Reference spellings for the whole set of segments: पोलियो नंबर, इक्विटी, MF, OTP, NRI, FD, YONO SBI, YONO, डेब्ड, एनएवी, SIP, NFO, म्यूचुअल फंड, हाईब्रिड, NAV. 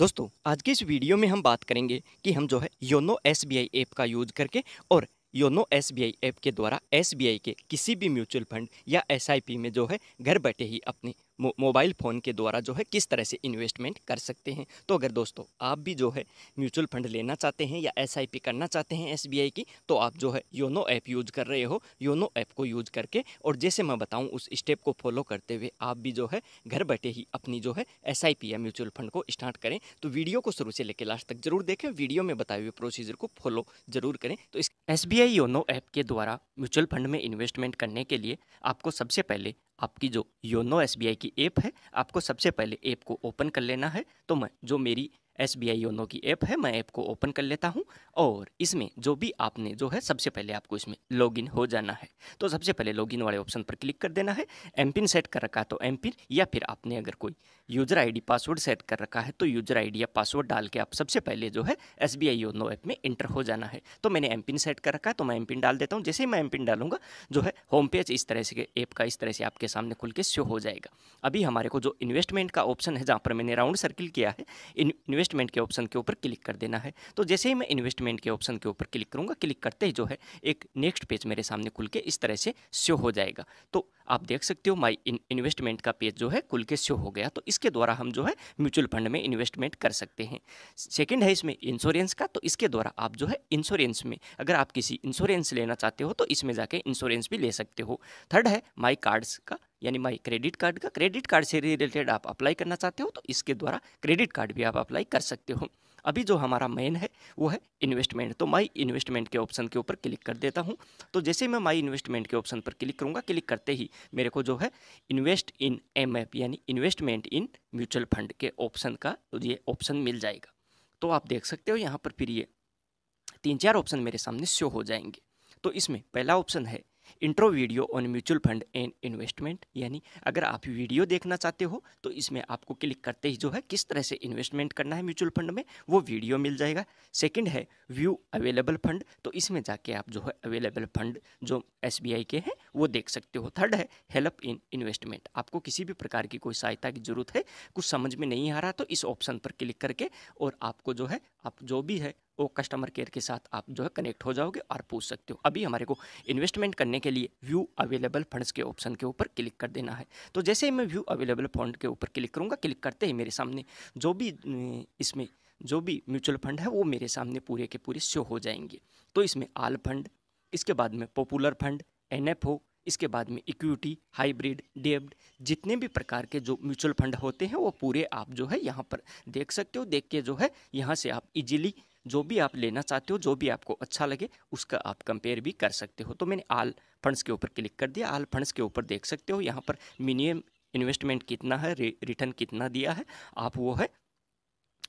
दोस्तों आज के इस वीडियो में हम बात करेंगे कि हम जो है योनो SBI ऐप का यूज करके और योनो SBI ऐप के द्वारा SBI के किसी भी म्यूचुअल फंड या SIP में जो है घर बैठे ही अपने मोबाइल फ़ोन के द्वारा जो है किस तरह से इन्वेस्टमेंट कर सकते हैं। तो अगर दोस्तों आप भी जो है म्यूचुअल फंड लेना चाहते हैं या SIP करना चाहते हैं SBI की, तो आप जो है योनो ऐप यूज़ कर रहे हो, योनो ऐप को यूज़ करके और जैसे मैं बताऊं उस स्टेप को फॉलो करते हुए आप भी जो है घर बैठे ही अपनी जो है SIP या म्यूचुअल फंड को स्टार्ट करें। तो वीडियो को शुरू से लेकर लास्ट तक जरूर देखें, वीडियो में बताए हुए प्रोसीजर को फॉलो जरूर करें। तो इस SBI योनो ऐप के द्वारा म्यूचुअल फंड में इन्वेस्टमेंट करने के लिए आपको सबसे पहले आपकी जो योनो SBI की ऐप है, आपको सबसे पहले ऐप को ओपन कर लेना है। तो मैं जो मेरी SBI योनो की ऐप है, मैं ऐप को ओपन कर लेता हूं और इसमें जो भी आपने जो है सबसे पहले आपको इसमें लॉगिन हो जाना है। तो सबसे पहले लॉगिन वाले ऑप्शन पर क्लिक कर देना है। एमपिन सेट कर रखा है तो एमपिन, या फिर आपने अगर कोई यूज़र आईडी पासवर्ड सेट कर रखा है तो यूज़र आईडी या पासवर्ड डाल के आप सबसे पहले जो है SBI योनो ऐप में इंटर हो जाना है। तो मैंने एमपिन सेट कर रखा है तो मैं एमपिन डाल देता हूँ। जैसे ही मैं एमपिन डालूंगा जो है होम पेज इस तरह से ऐप का इस तरह से आपके सामने खुल के शो हो जाएगा। अभी हमारे को जो इन्वेस्टमेंट का ऑप्शन है जहाँ पर मैंने राउंड सर्किल किया है, इन्वेस्टमेंट के ऑप्शन के ऊपर क्लिक कर देना है। तो जैसे ही मैं इन्वेस्टमेंट के ऑप्शन के ऊपर क्लिक करूंगा, क्लिक करते ही जो है एक नेक्स्ट पेज मेरे सामने खुल के इस तरह से शो हो जाएगा। तो आप देख सकते हो माय इन्वेस्टमेंट का पेज जो है खुल के शो हो गया। तो इसके द्वारा हम जो है म्यूचुअल फंड में इन्वेस्टमेंट कर सकते हैं। सेकंड है इसमें इंश्योरेंस का, तो इसके द्वारा आप जो है इंश्योरेंस में अगर आप किसी इंश्योरेंस लेना चाहते हो तो इसमें जाके इंश्योरेंस भी ले सकते हो। थर्ड है माई कार्ड्स का, यानी माई क्रेडिट कार्ड का, क्रेडिट कार्ड से रिलेटेड आप अप्लाई करना चाहते हो तो इसके द्वारा क्रेडिट कार्ड भी आप अप्लाई कर सकते हो। अभी जो हमारा मेन है वो है इन्वेस्टमेंट, तो माई इन्वेस्टमेंट के ऑप्शन के ऊपर क्लिक कर देता हूं। तो जैसे मैं माई इन्वेस्टमेंट के ऑप्शन पर क्लिक करूंगा, क्लिक करते ही मेरे को जो है इन्वेस्ट इन MF यानी इन्वेस्टमेंट इन म्यूचुअल फंड के ऑप्शन का ये ऑप्शन मिल जाएगा। तो आप देख सकते हो यहाँ पर फिर ये 3-4 ऑप्शन मेरे सामने शो हो जाएंगे। तो इसमें पहला ऑप्शन है intro video on म्यूचुअल फंड and investment, यानी अगर आप वीडियो देखना चाहते हो तो इसमें आपको क्लिक करते ही जो है किस तरह से इन्वेस्टमेंट करना है म्यूचुअल फंड में वो वीडियो मिल जाएगा। सेकंड है व्यू अवेलेबल फंड, तो इसमें जाके आप जो है अवेलेबल फंड जो SBI के हैं वो देख सकते हो। थर्ड है हेल्प इन इन्वेस्टमेंट, आपको किसी भी प्रकार की कोई सहायता की ज़रूरत है, कुछ समझ में नहीं आ रहा तो इस ऑप्शन पर क्लिक करके और आपको जो है आप जो भी है वो कस्टमर केयर के साथ आप जो है कनेक्ट हो जाओगे और पूछ सकते हो। अभी हमारे को इन्वेस्टमेंट करने के लिए व्यू अवेलेबल फंड्स के ऑप्शन के ऊपर क्लिक कर देना है। तो जैसे ही मैं व्यू अवेलेबल फंड के ऊपर क्लिक करूँगा, क्लिक करते ही मेरे सामने जो भी इसमें जो भी म्यूचुअल फंड है वो मेरे सामने पूरे के पूरे शो हो जाएंगे। तो इसमें आल फंड, इसके बाद में पॉपुलर फंड, NFO, इसके बाद में इक्विटी, हाईब्रिड, डेब्ड, जितने भी प्रकार के जो म्यूचुअल फंड होते हैं वो पूरे आप जो है यहाँ पर देख सकते हो। देख के जो है यहाँ से आप इजीली जो भी आप लेना चाहते हो, जो भी आपको अच्छा लगे उसका आप कंपेयर भी कर सकते हो। तो मैंने आल फंड्स के ऊपर क्लिक कर दिया। आल फंड्स के ऊपर देख सकते हो यहाँ पर मिनिमम इन्वेस्टमेंट कितना है, रिटर्न कितना दिया है, आप वो है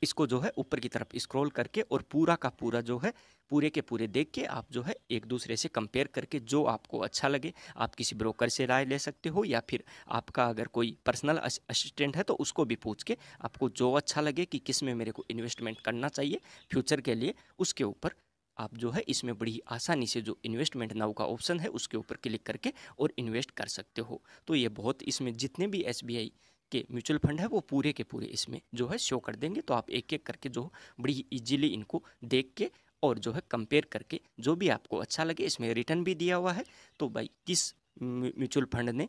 इसको जो है ऊपर की तरफ स्क्रॉल करके और पूरा का पूरा जो है पूरे के पूरे देख के आप जो है एक दूसरे से कंपेयर करके जो आपको अच्छा लगे आप किसी ब्रोकर से राय ले सकते हो, या फिर आपका अगर कोई पर्सनल असिस्टेंट है तो उसको भी पूछ के आपको जो अच्छा लगे कि किस में मेरे को इन्वेस्टमेंट करना चाहिए फ्यूचर के लिए, उसके ऊपर आप जो है इसमें बड़ी आसानी से जो इन्वेस्टमेंट नाउ का ऑप्शन है उसके ऊपर क्लिक करके और इन्वेस्ट कर सकते हो। तो ये बहुत इसमें जितने भी SBI के म्यूचुअल फंड है वो पूरे के पूरे इसमें जो है शो कर देंगे। तो आप एक एक करके जो बड़ी इजीली इनको देख के और जो है कंपेयर करके जो भी आपको अच्छा लगे, इसमें रिटर्न भी दिया हुआ है तो भाई किस म्यूचुअल फंड ने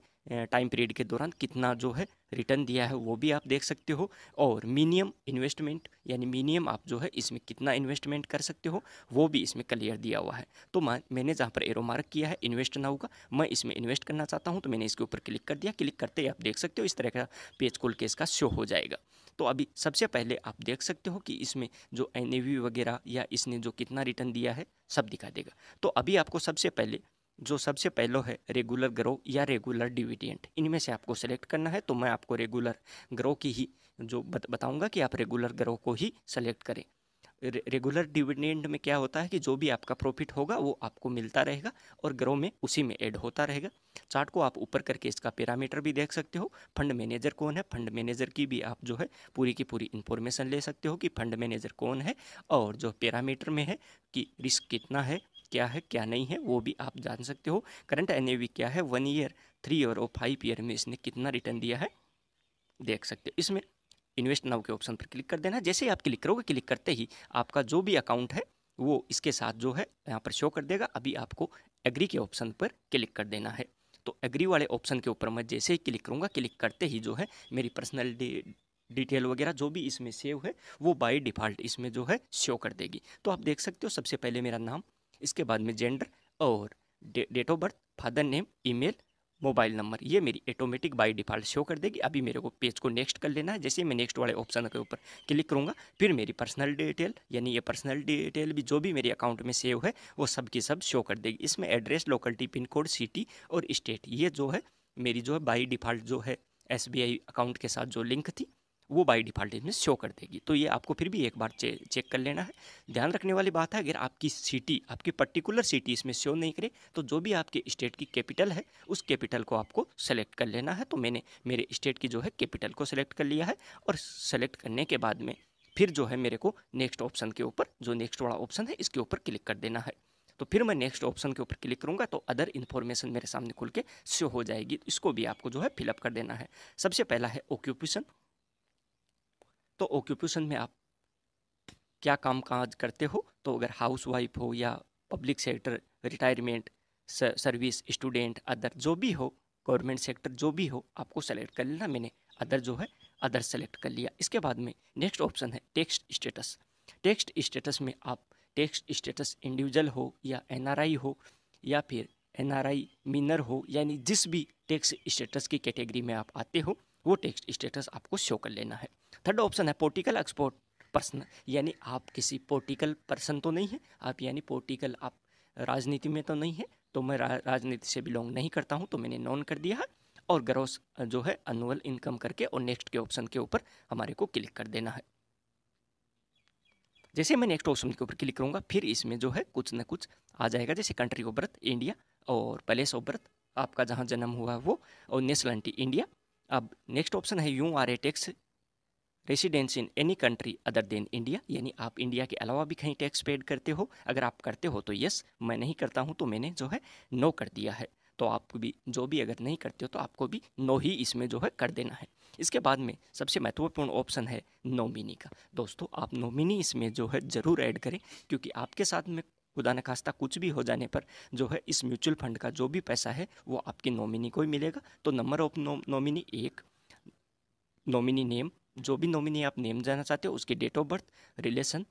टाइम पीरियड के दौरान कितना जो है रिटर्न दिया है वो भी आप देख सकते हो। और मिनिमम इन्वेस्टमेंट यानी मिनिमम आप जो है इसमें कितना इन्वेस्टमेंट कर सकते हो वो भी इसमें क्लियर दिया हुआ है। तो मैंने जहाँ पर एरो मार्क किया है इन्वेस्ट ना होगा, मैं इसमें इन्वेस्ट करना चाहता हूँ तो मैंने इसके ऊपर क्लिक कर दिया। क्लिक करते ही आप देख सकते हो इस तरह का पेज खोल के इसका शो हो जाएगा। तो अभी सबसे पहले आप देख सकते हो कि इसमें जो NAV वगैरह या इसने जो कितना रिटर्न दिया है सब दिखा देगा। तो अभी आपको सबसे पहले जो सबसे पहलो है रेगुलर ग्रो या रेगुलर डिविडेंट, इनमें से आपको सेलेक्ट करना है। तो मैं आपको रेगुलर ग्रो की ही जो बताऊंगा कि आप रेगुलर ग्रो को ही सेलेक्ट करें। रेगुलर डिविडेंट में क्या होता है कि जो भी आपका प्रॉफिट होगा वो आपको मिलता रहेगा और ग्रो में उसी में ऐड होता रहेगा। चार्ट को आप ऊपर करके इसका पैरामीटर भी देख सकते हो, फंड मैनेजर कौन है, फंड मैनेजर की भी आप जो है पूरी की पूरी इन्फॉर्मेशन ले सकते हो कि फंड मैनेजर कौन है और जो पैरामीटर में है कि रिस्क कितना है क्या नहीं है वो भी आप जान सकते हो। करंट NAV क्या है, 1 ईयर, 3 ईयर और 5 ईयर में इसने कितना रिटर्न दिया है देख सकते हो। इसमें इन्वेस्ट नाउ के ऑप्शन पर क्लिक कर देना। जैसे ही आप क्लिक करोगे, क्लिक करते ही आपका जो भी अकाउंट है वो इसके साथ जो है यहाँ पर शो कर देगा। अभी आपको एग्री के ऑप्शन पर क्लिक कर देना है। तो एग्री वाले ऑप्शन के ऊपर मैं जैसे ही क्लिक करूँगा, क्लिक करते ही जो है मेरी पर्सनल डिटेल वगैरह जो भी इसमें सेव है वो बाय डिफ़ॉल्ट इसमें जो है शो कर देगी। तो आप देख सकते हो सबसे पहले मेरा नाम, इसके बाद में जेंडर और date of birth, father name, email, mobile number, ये मेरी ऑटोमेटिक बाय डिफ़ॉल्ट शो कर देगी। अभी मेरे को पेज को नेक्स्ट कर लेना है। जैसे ही मैं नेक्स्ट वाले ऑप्शन के ऊपर क्लिक करूँगा, फिर मेरी पर्सनल डिटेल यानी ये पर्सनल डिटेल भी जो भी मेरे अकाउंट में सेव है वो सब की सब शो कर देगी। इसमें address, locality, pin code, city और स्टेट, ये जो है मेरी जो है बाय डिफ़ॉल्ट जो है SBI अकाउंट के साथ जो लिंक थी वो बाय डिफ़ॉल्ट इसमें शो कर देगी। तो ये आपको फिर भी एक बार चेक कर लेना है। ध्यान रखने वाली बात है, अगर आपकी सिटी, आपकी पर्टिकुलर सिटी इसमें शो नहीं करे तो जो भी आपके स्टेट की कैपिटल है उस कैपिटल को आपको सेलेक्ट कर लेना है। तो मैंने मेरे स्टेट की जो है कैपिटल को सेलेक्ट कर लिया है और सेलेक्ट करने के बाद में फिर जो है मेरे को नेक्स्ट ऑप्शन के ऊपर, जो नेक्स्ट वाला ऑप्शन है, इसके ऊपर क्लिक कर देना है। तो फिर मैं नेक्स्ट ऑप्शन के ऊपर क्लिक करूंगा तो अदर इन्फॉर्मेशन मेरे सामने खुल के शो हो जाएगी। इसको भी आपको जो है फिलअप कर देना है। सबसे पहला है ऑक्यूपेशन। तो ऑक्यूपेशन में आप क्या काम काज करते हो, तो अगर हाउस वाइफ हो या public sector, retirement, service, student, other जो भी हो, गवर्नमेंट सेक्टर जो भी हो, आपको सेलेक्ट कर लेना। मैंने अदर जो है अदर सेलेक्ट कर लिया। इसके बाद में नेक्स्ट ऑप्शन है टैक्स स्टेटस। टैक्स स्टेटस में आप टैक्स स्टेटस इंडिविजुअल हो या NRI हो या फिर NRI मिनर हो, यानी जिस भी टैक्स स्टेटस की कैटेगरी में आप आते हो वो टैक्स स्टेटस आपको शो कर लेना है। थर्ड ऑप्शन है पोलिटिकल एक्सपोर्ट पर्सन, यानी आप किसी पोलिटिकल पर्सन तो नहीं है, आप यानी पोलिटिकल, आप राजनीति में तो नहीं है, तो मैं राजनीति से बिलोंग नहीं करता हूं, तो मैंने नॉन कर दिया है। और ग्रॉस जो है एनुअल इनकम करके और नेक्स्ट के ऑप्शन के ऊपर हमारे को क्लिक कर देना है। जैसे मैं नेक्स्ट ऑप्शन के ऊपर क्लिक करूँगा फिर इसमें जो है कुछ ना कुछ आ जाएगा, जैसे कंट्री ऑफ बर्थ इंडिया और प्लेस ऑफ बर्थ, आपका जहाँ जन्म हुआ है वो, और नेशनलिटी इंडिया। अब नेक्स्ट ऑप्शन है you are a tax residence in any country other than India, यानी आप इंडिया के अलावा भी कहीं टैक्स पेड करते हो, अगर आप करते हो तो यस, मैं नहीं करता हूं तो मैंने जो है नो कर दिया है। तो आप भी जो भी अगर नहीं करते हो तो आपको भी नो ही इसमें जो है कर देना है। इसके बाद में सबसे महत्वपूर्ण ऑप्शन है नॉमिनी का। दोस्तों, आप नॉमिनी इसमें जो है ज़रूर ऐड करें, क्योंकि आपके साथ में खुदा न खास्ता कुछ भी हो जाने पर जो है इस म्यूचुअल फंड का जो भी पैसा है वो आपके नॉमिनी को ही मिलेगा। तो नंबर ऑफ नॉमिनी एक, नॉमिनी नेम, जो भी नॉमिनी आप नेम जाना चाहते हो, उसके डेट ऑफ बर्थ, रिलेशन,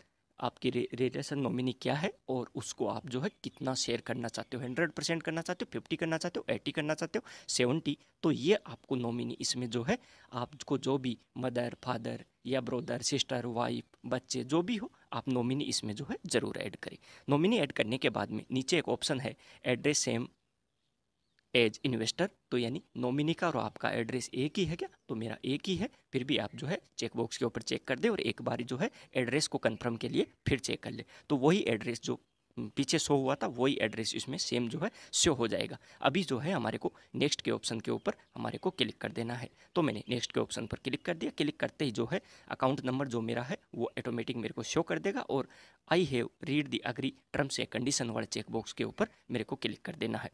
आपकी रिलेशन नॉमिनी क्या है और उसको आप जो है कितना शेयर करना चाहते हो, 100% करना चाहते हो, 50 करना चाहते हो, 80 करना चाहते हो, 70। तो ये आपको नॉमिनी इसमें जो है आपको जो भी मदर, फादर या ब्रोदर, सिस्टर, वाइफ, बच्चे जो भी हो, आप नॉमिनी इसमें जो है ज़रूर ऐड करें। नॉमिनी ऐड करने के बाद में नीचे एक ऑप्शन है एड्रेस सेम एज इन्वेस्टर, तो यानी नॉमिनी का और आपका एड्रेस एक ही है क्या, तो मेरा एक ही है। फिर भी आप जो है चेकबॉक्स के ऊपर चेक कर दे और एक बार जो है एड्रेस को कंफर्म के लिए फिर चेक कर ले, तो वही एड्रेस जो पीछे शो हुआ था वही एड्रेस इसमें सेम जो है शो हो जाएगा। अभी जो है हमारे को नेक्स्ट के ऑप्शन के ऊपर हमारे को क्लिक कर देना है। तो मैंने नेक्स्ट के ऑप्शन पर क्लिक कर दिया। क्लिक करते ही जो है अकाउंट नंबर जो मेरा है वो ऑटोमेटिक मेरे को शो कर देगा और I have read the agree terms and condition वाले चेकबॉक्स के ऊपर मेरे को क्लिक कर देना है।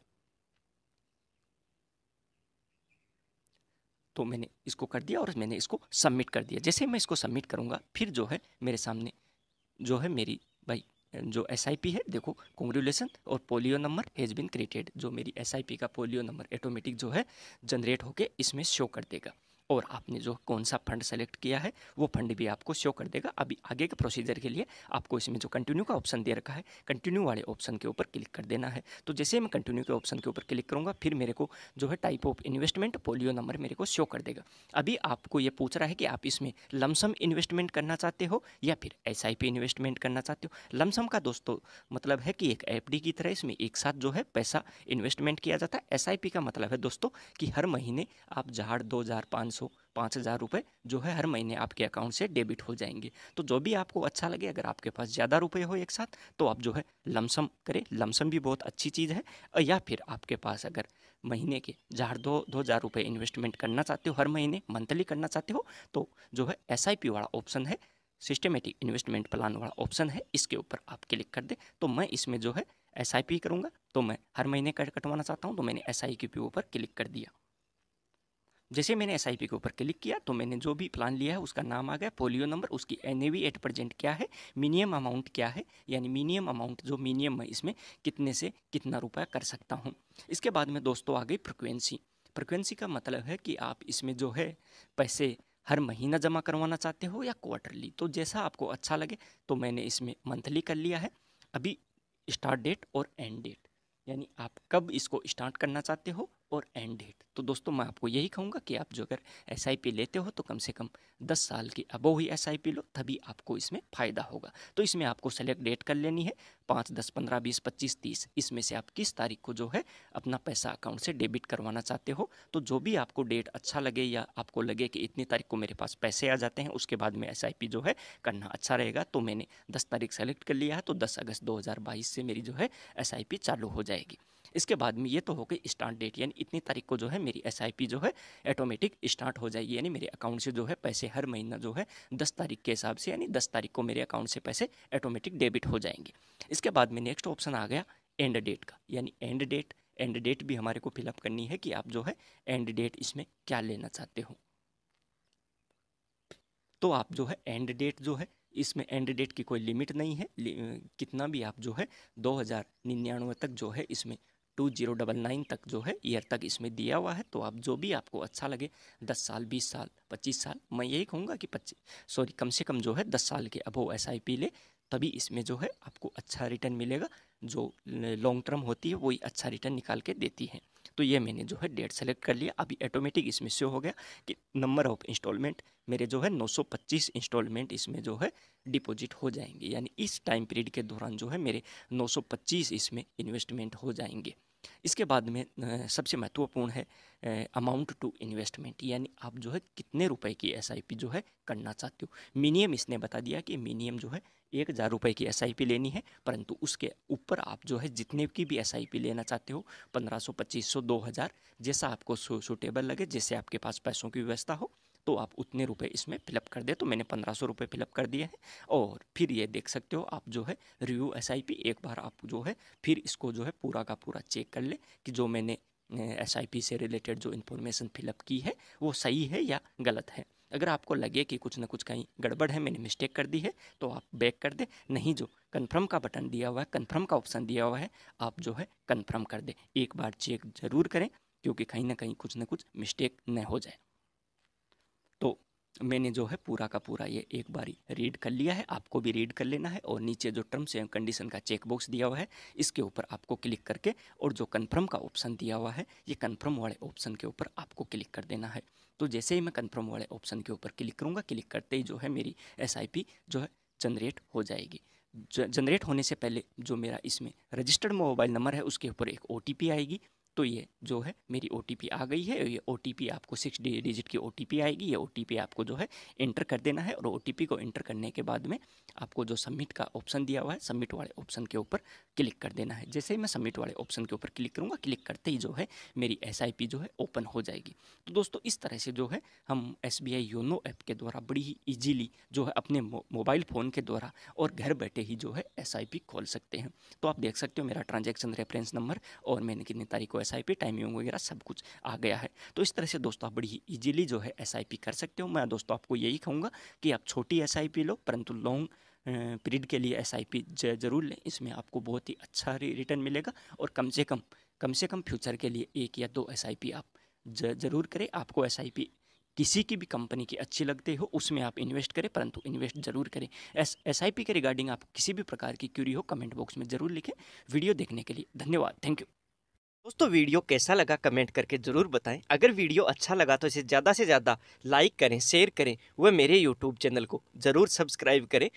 तो मैंने इसको कर दिया और मैंने इसको सबमिट कर दिया। जैसे मैं इसको सबमिट करूँगा फिर जो है मेरे सामने जो है मेरी भाई जो SIP है, देखो कांग्रेचुलेशन और पोलियो नंबर has been created, जो मेरी SIP का पोलियो नंबर ऑटोमेटिक जो है जनरेट होके इसमें शो कर देगा और आपने जो कौन सा फंड सेलेक्ट किया है वो फंड भी आपको शो कर देगा। अभी आगे के प्रोसीजर के लिए आपको इसमें जो कंटिन्यू का ऑप्शन दे रखा है, कंटिन्यू वाले ऑप्शन के ऊपर क्लिक कर देना है। तो जैसे मैं कंटिन्यू के ऑप्शन के ऊपर क्लिक करूँगा फिर मेरे को जो है type of investment पोलियो नंबर मेरे को शो कर देगा। अभी आपको ये पूछ रहा है कि आप इसमें लमसम इन्वेस्टमेंट करना चाहते हो या फिर SIP इन्वेस्टमेंट करना चाहते हो। लमसम का दोस्तों मतलब है कि एक FD की तरह इसमें एक साथ जो है पैसा इन्वेस्टमेंट किया जाता है। SIP का मतलब है दोस्तों कि हर महीने आप 2,500, 5,000 रुपये जो है हर महीने आपके अकाउंट से डेबिट हो जाएंगे। तो जो भी आपको अच्छा लगे, अगर आपके पास ज़्यादा रुपए हो एक साथ तो आप जो है लमसम करें, लमसम भी बहुत अच्छी चीज़ है। या फिर आपके पास अगर महीने के 1,000-2,000 रुपये इन्वेस्टमेंट करना चाहते हो, हर महीने मंथली करना चाहते हो, तो जो है SIP वाला ऑप्शन है, सिस्टमेटिक इन्वेस्टमेंट प्लान वाला ऑप्शन है, इसके ऊपर आप क्लिक कर दें। तो मैं इसमें जो है SIP करूँगा, तो मैं हर महीने कटवाना चाहता हूँ तो मैंने SIP के ऊपर क्लिक कर दिया। जैसे मैंने SIP के ऊपर क्लिक किया तो मैंने जो भी प्लान लिया है उसका नाम आ गया, पोलियो नंबर, उसकी एनएवी एट परसेंट क्या है, मिनिमम अमाउंट क्या है, यानी मिनिमम अमाउंट जो मिनिमम है इसमें कितने से कितना रुपया कर सकता हूँ। इसके बाद में दोस्तों आ गई फ्रिक्वेंसी। फ्रिक्वेंसी का मतलब है कि आप इसमें जो है पैसे हर महीना जमा करवाना चाहते हो या क्वार्टरली, तो जैसा आपको अच्छा लगे। तो मैंने इसमें मंथली कर लिया है। अभी स्टार्ट डेट और एंड डेट, यानी आप कब इसको स्टार्ट करना चाहते हो और एंड डेट। तो दोस्तों मैं आपको यही कहूँगा कि आप जो अगर SIP लेते हो तो कम से कम 10 साल के अबव ही SIP लो, तभी आपको इसमें फ़ायदा होगा। तो इसमें आपको सेलेक्ट डेट कर लेनी है, 5, 10, 15, 20, 25, 30, इसमें से आप किस तारीख को जो है अपना पैसा अकाउंट से डेबिट करवाना चाहते हो। तो जो भी आपको डेट अच्छा लगे या आपको लगे कि इतनी तारीख को मेरे पास पैसे आ जाते हैं, उसके बाद में SIP जो है करना अच्छा रहेगा। तो मैंने 10 तारीख सेलेक्ट कर लिया है, तो 10 अगस्त 2022 से मेरी जो है SIP चालू हो जाएगी। इसके बाद में ये तो हो गई स्टार्ट डेट, यानी इतनी तारीख को जो है मेरी SIP जो है ऑटोमेटिक स्टार्ट हो जाएगी, यानी मेरे अकाउंट से जो है पैसे हर महीना जो है 10 तारीख के हिसाब से, यानी 10 तारीख को मेरे अकाउंट से पैसे ऑटोमेटिक डेबिट हो जाएंगे। इसके बाद में नेक्स्ट ऑप्शन आ गया एंड डेट का, यानी एंड डेट भी हमारे को फिलअप करनी है कि आप जो है एंड डेट इसमें क्या लेना चाहते हो। तो आप जो है एंड डेट जो है इसमें एंड डेट की कोई लिमिट नहीं है, कितना भी आप जो है 2099 तक जो है इसमें 2099 तक जो है ईयर तक इसमें दिया हुआ है। तो आप जो भी आपको अच्छा लगे 10 साल 20 साल 25 साल, मैं यही कहूँगा कि कम से कम जो है 10 साल के अबव SIP ले, तभी इसमें जो है आपको अच्छा रिटर्न मिलेगा। जो लॉन्ग टर्म होती है वही अच्छा रिटर्न निकाल के देती है। तो ये मैंने जो है डेट सेलेक्ट कर लिया। अभी ऑटोमेटिक इसमें शो हो गया कि नंबर ऑफ इंस्टॉलमेंट मेरे जो है 925 इंस्टॉलमेंट इसमें जो है डिपॉजिट हो जाएंगे, यानी इस टाइम पीरियड के दौरान जो है मेरे 925 इसमें इन्वेस्टमेंट हो जाएंगे। इसके बाद में सबसे महत्वपूर्ण है अमाउंट टू इन्वेस्टमेंट, यानी आप जो है कितने रुपए की SIP जो है करना चाहते हो। मिनिमम इसने बता दिया कि मिनिमम जो है 1000 रुपये की SIP लेनी है, परंतु उसके ऊपर आप जो है जितने की भी SIP लेना चाहते हो, 1500, 2500, 2000, जैसा आपको सूटेबल लगे, जैसे आपके पास पैसों की व्यवस्था हो, तो आप उतने रुपए इसमें फिलअप कर दे। तो मैंने 1500 रुपये फिलअप कर दिए हैं। और फिर ये देख सकते हो आप जो है रिव्यू SIP, एक बार आप जो है फिर इसको जो है पूरा का पूरा चेक कर ले कि जो मैंने SIP से रिलेटेड जो इन्फॉर्मेशन फिलअप की है वो सही है या गलत है। अगर आपको लगे कि कुछ ना कुछ कहीं गड़बड़ है, मैंने मिस्टेक कर दी है, तो आप बैक कर दे, नहीं जो कन्फर्म का बटन दिया हुआ है, कन्फर्म का ऑप्शन दिया हुआ है, आप जो है कन्फर्म कर दे। एक बार चेक ज़रूर करें क्योंकि कहीं ना कुछ मिस्टेक न हो जाए। तो मैंने जो है पूरा का पूरा ये एक बारी रीड कर लिया है, आपको भी रीड कर लेना है। और नीचे जो टर्म्स एंड कंडीशन का चेक बॉक्स दिया हुआ है, इसके ऊपर आपको क्लिक करके, और जो कन्फर्म का ऑप्शन दिया हुआ है, ये कन्फर्म वाले ऑप्शन के ऊपर आपको क्लिक कर देना है। तो जैसे ही मैं कन्फर्म वाले ऑप्शन के ऊपर क्लिक करूँगा, क्लिक करते ही जो है मेरी SIP जो है जनरेट हो जाएगी। जनरेट होने से पहले जो मेरा इसमें रजिस्टर्ड मोबाइल नंबर है उसके ऊपर एक OTP आएगी। तो ये जो है मेरी OTP आ गई है। ये OTP आपको 6 डिजिट की OTP आएगी। ये OTP आपको जो है इंटर कर देना है। और OTP को इंटर करने के बाद में आपको जो सबमिट का ऑप्शन दिया हुआ है, सबमिट वाले ऑप्शन के ऊपर क्लिक कर देना है। जैसे ही मैं सबमिट वाले ऑप्शन के ऊपर क्लिक करूँगा, क्लिक करते ही जो है मेरी SIP जो है ओपन हो जाएगी। तो दोस्तों इस तरह से जो है हम SBI YONO ऐप के द्वारा बड़ी ही ईजीली जो है अपने मोबाइल फ़ोन के द्वारा और घर बैठे ही जो है SIP खोल सकते हैं। तो आप देख सकते हो मेरा ट्रांजेक्शन रेफरेंस नंबर और मैंने कितनी तारीख को SIP, टाइमिंग वगैरह सब कुछ आ गया है। तो इस तरह से दोस्तों आप बड़ी ही ईजिली जो है SIP कर सकते हो। मैं दोस्तों आपको यही कहूँगा कि आप छोटी SIP लो, परंतु लॉन्ग पीरियड के लिए SIP जरूर लें। इसमें आपको बहुत ही अच्छा रिटर्न मिलेगा। और कम से कम फ्यूचर के लिए 1 या 2 SIP आप जरूर करें। आपको SIP किसी की भी कंपनी की अच्छी लगती हो उसमें आप इन्वेस्ट करें, परंतु इन्वेस्ट ज़रूर करें। SIP के रिगार्डिंग आप किसी भी प्रकार की क्यूरी हो कमेंट बॉक्स में ज़रूर लिखें। वीडियो देखने के लिए धन्यवाद, थैंक यू। दोस्तों वीडियो कैसा लगा कमेंट करके ज़रूर बताएं। अगर वीडियो अच्छा लगा तो इसे ज़्यादा से ज़्यादा लाइक करें, शेयर करें, वह मेरे YouTube चैनल को ज़रूर सब्सक्राइब करें।